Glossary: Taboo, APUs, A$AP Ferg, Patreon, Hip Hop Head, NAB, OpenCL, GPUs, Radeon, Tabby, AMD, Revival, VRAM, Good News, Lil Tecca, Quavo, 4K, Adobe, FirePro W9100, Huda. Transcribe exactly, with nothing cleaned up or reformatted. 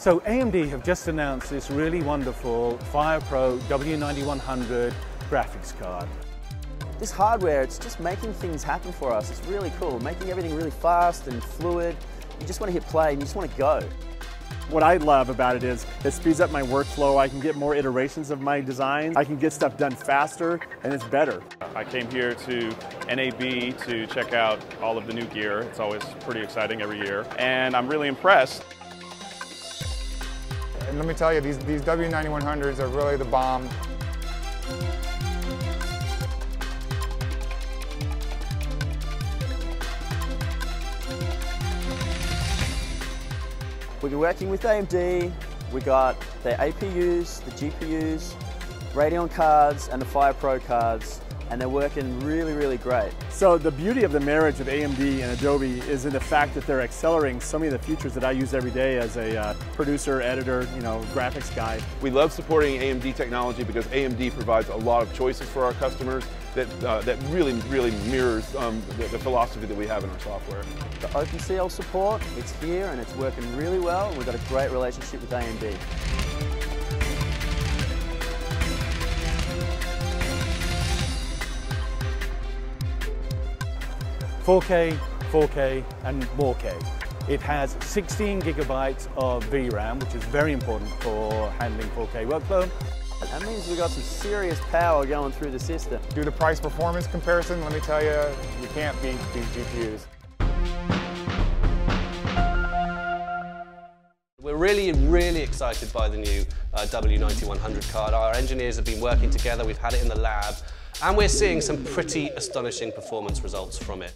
So A M D have just announced this really wonderful FirePro W ninety-one hundred graphics card. This hardware, it's just making things happen for us. It's really cool, making everything really fast and fluid. You just want to hit play and you just want to go. What I love about it is it speeds up my workflow. I can get more iterations of my designs. I can get stuff done faster and it's better. I came here to N A B to check out all of the new gear. It's always pretty exciting every year and I'm really impressed. And let me tell you, these, these W ninety-one hundreds are really the bomb. We've been working with A M D, we got their A P Us, the G P Us, Radeon cards and the FirePro cards, and they're working really, really great. So the beauty of the marriage of A M D and Adobe is in the fact that they're accelerating so many of the features that I use every day as a uh, producer, editor, you know, graphics guy. We love supporting A M D technology because A M D provides a lot of choices for our customers that, uh, that really, really mirrors um, the, the philosophy that we have in our software. The OpenCL support, it's here and it's working really well. We've got a great relationship with A M D. four K, four K and more K. It has sixteen gigabytes of V RAM, which is very important for handling four K workflow. That means we've got some serious power going through the system. Do the price performance comparison, let me tell you, you can't beat these G P Us. We're really, really excited by the new uh, W ninety-one hundred card. Our engineers have been working together, we've had it in the lab, and we're seeing some pretty astonishing performance results from it.